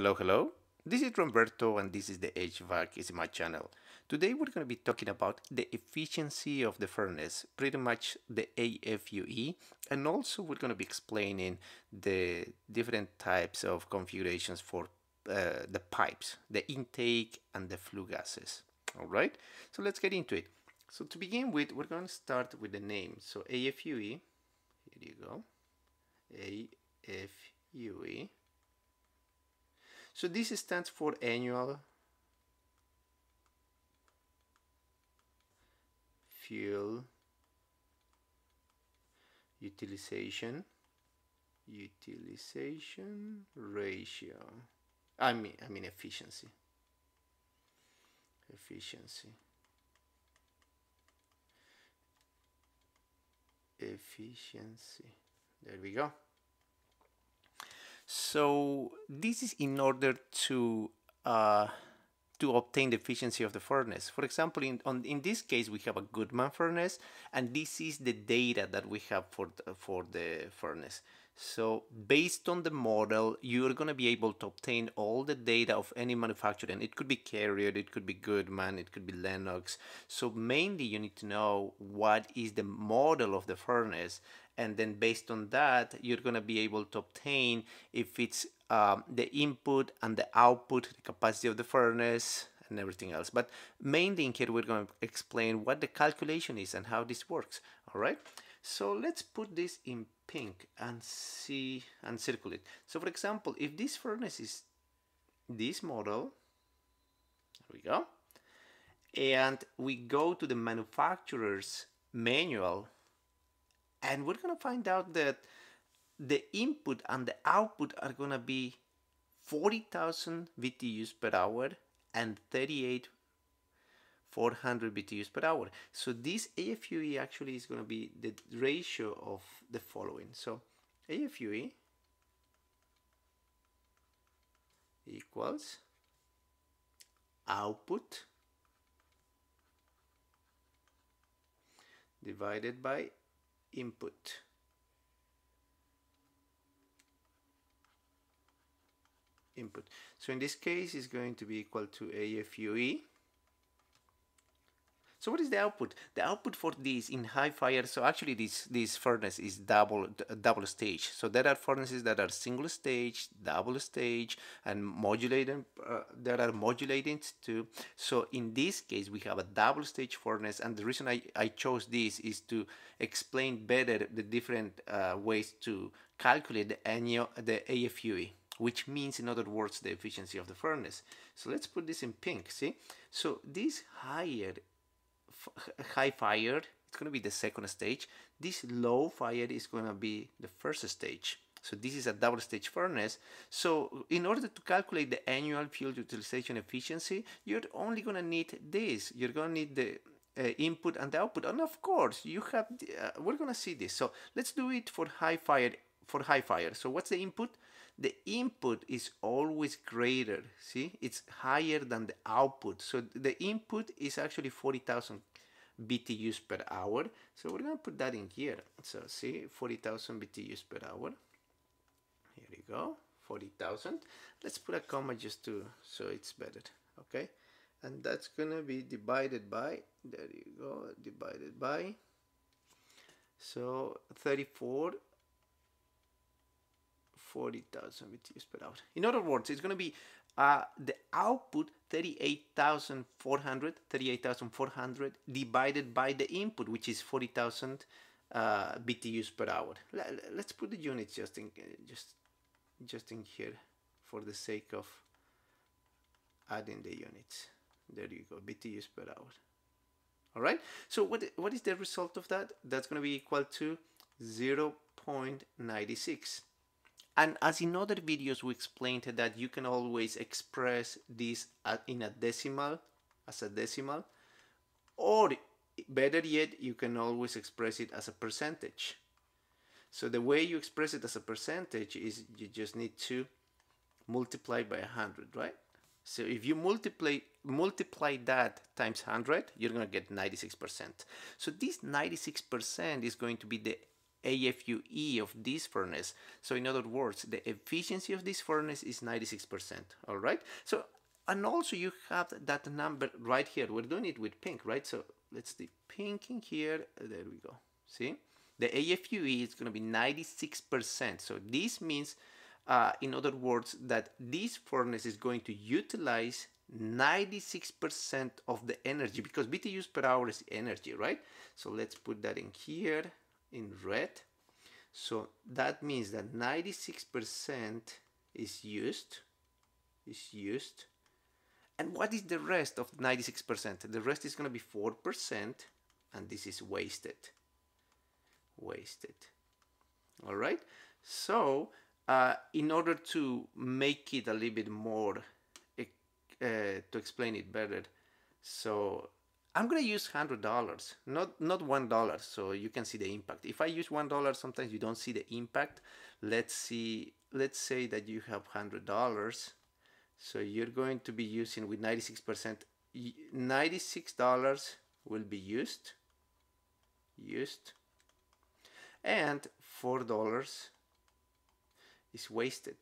Hello, hello. This is Romberto and this is the HVAC is my channel. Today we're going to be talking about the efficiency of the furnace, pretty much the AFUE, and also we're going to be explaining the different types of configurations for the pipes, the intake and the flue gases. All right, so let's get into it. So to begin with, we're going to start with the name. So AFUE, here you go, AFUE. So this stands for annual fuel utilization ratio. I mean efficiency. There we go. So this is in order to obtain the efficiency of the furnace. For example, in this case, we have a Goodman furnace, and this is the data that we have for the furnace. So based on the model, you're going to be able to obtain all the data of any manufacturer. And it could be Carrier, it could be Goodman, it could be Lennox. So mainly you need to know what is the model of the furnace. And then based on that, you're going to be able to obtain if it's the input and the output, the capacity of the furnace and everything else. But mainly in here, we're going to explain what the calculation is and how this works. All right. So let's put this in pink and see and circle it. So for example, if this furnace is this model, there we go, and we go to the manufacturer's manual, and we're going to find out that the input and the output are going to be 40,000 BTUs per hour and 38,400 BTUs per hour. So this AFUE actually is going to be the ratio of the following. So AFUE equals output divided by input. So in this case, it's going to be equal to AFUE. So what is the output? The output for this in high fire, so actually this furnace is double stage. So there are furnaces that are single stage, double stage, and modulating. There are modulatings too. So in this case, we have a double stage furnace, and the reason I chose this is to explain better the different ways to calculate the AFUE, which means, in other words, the efficiency of the furnace. So let's put this in pink, see? So this high fire, it's going to be the second stage. This low fire is going to be the first stage. So this is a double stage furnace. So in order to calculate the annual fuel utilization efficiency, you're only going to need this. You're going to need the input and the output. And of course, you have. We're going to see this. So let's do it for high fire. So what's the input? The input is always greater, see? It's higher than the output. So the input is actually 40,000 BTUs per hour. So we're going to put that in here. So see, 40,000 BTUs per hour. Here we go, 40,000. Let's put a comma just to, so it's better, okay? And that's going to be divided by, there you go, divided by, so 40,000 BTUs per hour. In other words, it's going to be the output 38,400 divided by the input, which is 40,000 BTUs per hour. Let's put the units just in here for the sake of adding the units. There you go, BTUs per hour. All right. So what is the result of that? That's going to be equal to 0.96. And as in other videos, we explained that you can always express this in a decimal, as a decimal, or better yet, you can always express it as a percentage. So the way you express it as a percentage is you just need to multiply by 100, right? So if you multiply that times 100, you're going to get 96%. So this 96% is going to be the AFUE of this furnace. So in other words, the efficiency of this furnace is 96%, all right? So, and also you have that number right here. We're doing it with pink, right? So let's do pink in here, there we go, see? The AFUE is gonna be 96%. So this means, in other words, that this furnace is going to utilize 96% of the energy, because BTUs per hour is energy, right? So let's put that in here in red. So that means that 96% is used. And what is the rest of 96%? The rest is going to be 4%, and this is wasted. All right, so in order to make it a little bit more to explain it better, so I'm gonna use $100, not $1, so you can see the impact. If I use $1, sometimes you don't see the impact. Let's see, let's say that you have $100, so you're going to be using with 96%, $96 will be used, and $4 is wasted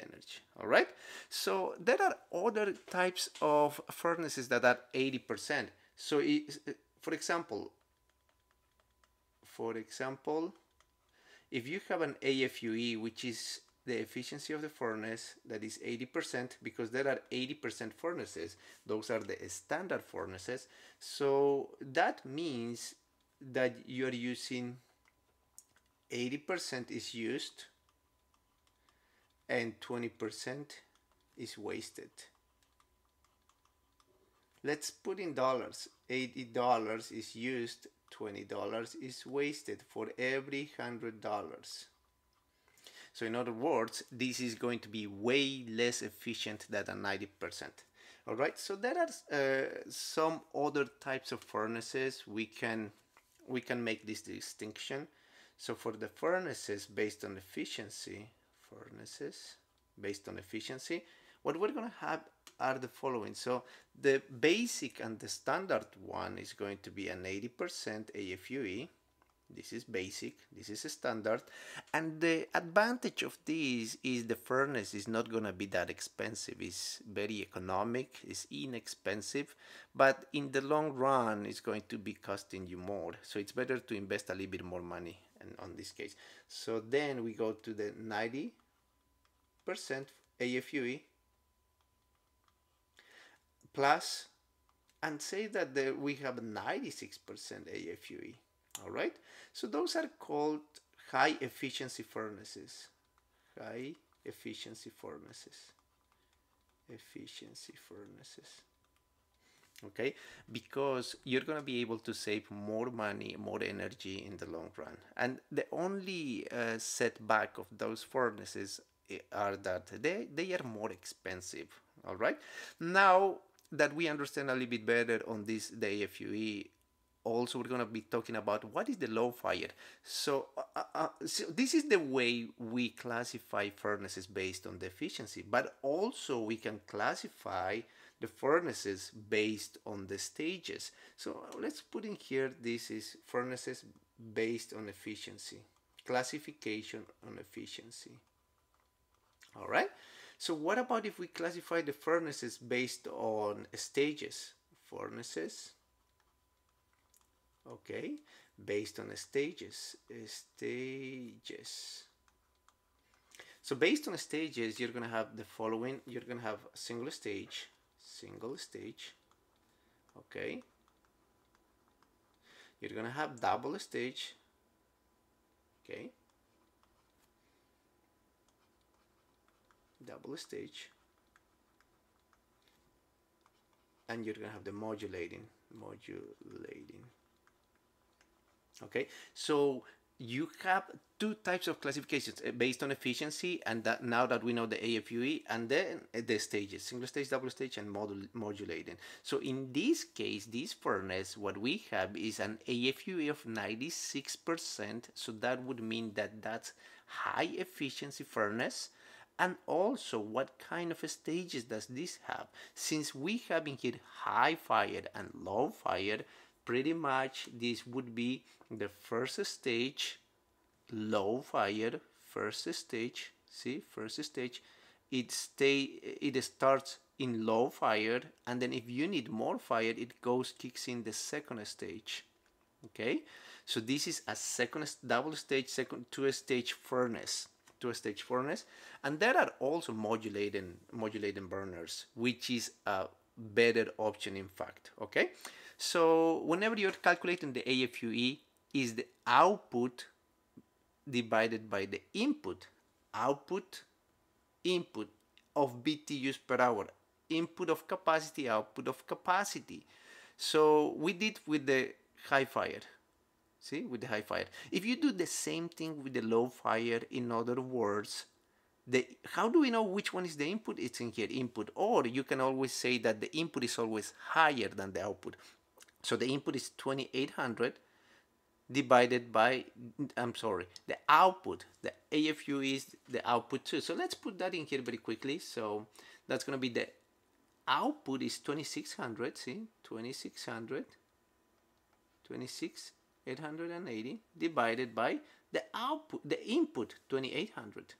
energy. All right, so there are other types of furnaces that are 80%. So for example, if you have an AFUE, which is the efficiency of the furnace, that is 80%, because there are 80% furnaces. Those are the standard furnaces. So that means that you're using 80% is used and 20% is wasted. Let's put in dollars. $80 is used, $20 is wasted for every $100. So in other words, this is going to be way less efficient than a 90%. All right, so there are some other types of furnaces. We can make this distinction. So for the furnaces based on efficiency, what we're going to have are the following. So the basic and the standard one is going to be an 80% AFUE. This is basic, this is a standard, and the advantage of this is the furnace is not going to be that expensive. It's very economic, it's inexpensive, but in the long run it's going to be costing you more, so it's better to invest a little bit more money and on this case. So then we go to the 90% AFUE plus, and say that we have 96% AFUE. All right, so those are called high efficiency furnaces. Okay, because you're going to be able to save more money, more energy in the long run. And the only setback of those furnaces are that they are more expensive. All right, now that we understand a little bit better on this, the AFUE, also we're going to be talking about what is the low fire. So, so this is the way we classify furnaces based on the efficiency, but also we can classify the furnaces based on the stages. So let's put in here, this is furnaces based on efficiency, classification on efficiency. All right, so what about if we classify the furnaces based on stages? Furnaces, okay, based on stages, So based on stages, you're gonna have the following. You're gonna have single stage, okay. You're gonna have double stage, okay. And you're gonna have the modulating. Okay, so you have two types of classifications based on efficiency, and that now that we know the AFUE, and then the stages, single stage, double stage, and modulating. So in this case, this furnace, what we have is an AFUE of 96%. So that would mean that that's high efficiency furnace. And also, what kind of stages does this have? Since we have in here high fire and low fire, pretty much this would be the first stage, low fire, first stage, see, first stage, it starts in low fire, and then if you need more fire, it kicks in the second stage. Okay, so this is a second double stage, two-stage furnace, and there are also modulating burners, which is a better option in fact. Okay, so whenever you're calculating the AFUE, is the output divided by the input, input of BTUs per hour, input of capacity, output of capacity. So we did with the high fire, see, with the high fire. If you do the same thing with the low fire, in other words, how do we know which one is the input? It's in here, input, or you can always say that the input is always higher than the output. So the input is 2800 divided by, I'm sorry, the output, the AFUE is the output too. So let's put that in here very quickly. So that's gonna be the output is 2600, see, 26,880 divided by the output, the input, 2800.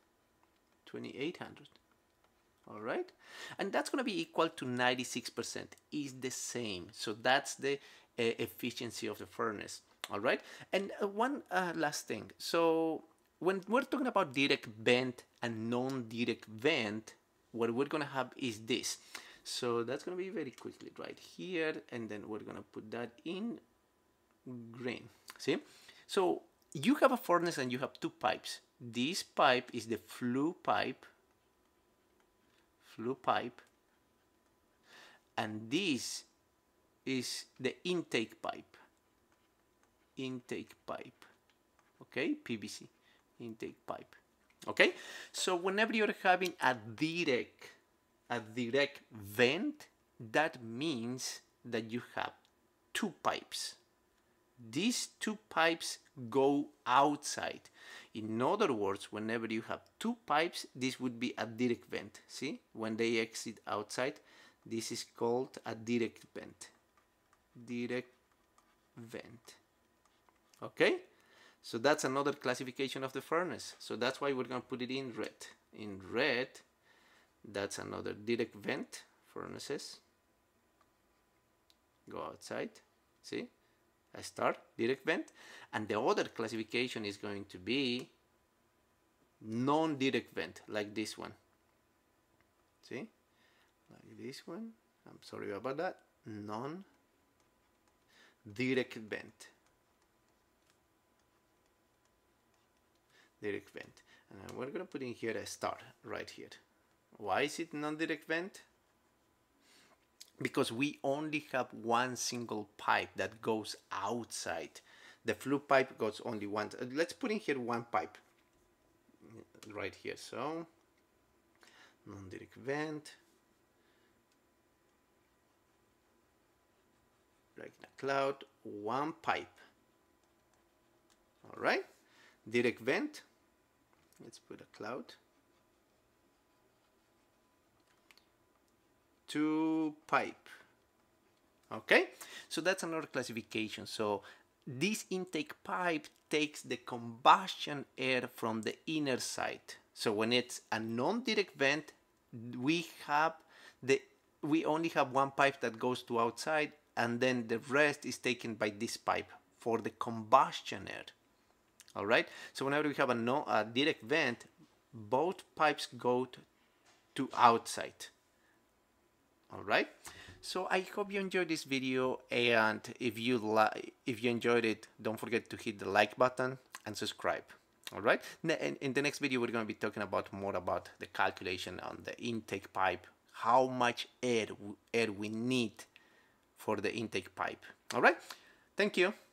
All right, and that's going to be equal to 96%, is the same. So that's the efficiency of the furnace. All right, and one last thing. So when we're talking about direct vent and non-direct vent, what we're going to have is this. So that's going to be very quickly right here, and then we're going to put that in green. See, so you have a furnace and you have two pipes. This pipe is the flue pipe, and this is the intake pipe, okay, PVC intake pipe. Okay, so whenever you're having a direct vent, that means that you have two pipes. These two pipes go outside. In other words, whenever you have two pipes, this would be a direct vent. See, when they exit outside, this is called a direct vent. Okay, so that's another classification of the furnace. So that's why we're going to put it in red. In red, that's another direct vent furnaces. Go outside, see? I start direct vent, and the other classification is going to be non-direct vent, like this one. See, like this one. I'm sorry about that. Non-direct vent. Direct vent, and we're gonna put in here a star right here. Why is it non-direct vent? Because we only have one single pipe that goes outside. The flue pipe goes only once. Let's put in here one pipe right here. So non-direct vent, like in a cloud, one pipe. All right, direct vent, let's put a cloud, two pipe. Okay, so that's another classification. So this intake pipe takes the combustion air from the inner side. So when it's a non-direct vent, we only have one pipe that goes to outside, and then the rest is taken by this pipe for the combustion air. All right, so whenever we have a direct vent, both pipes go to outside. All right, so I hope you enjoyed this video, and if you enjoyed it, don't forget to hit the like button and subscribe. All right, in the next video we're going to be talking about more about the calculation on the intake pipe, how much air we need for the intake pipe. All right, thank you.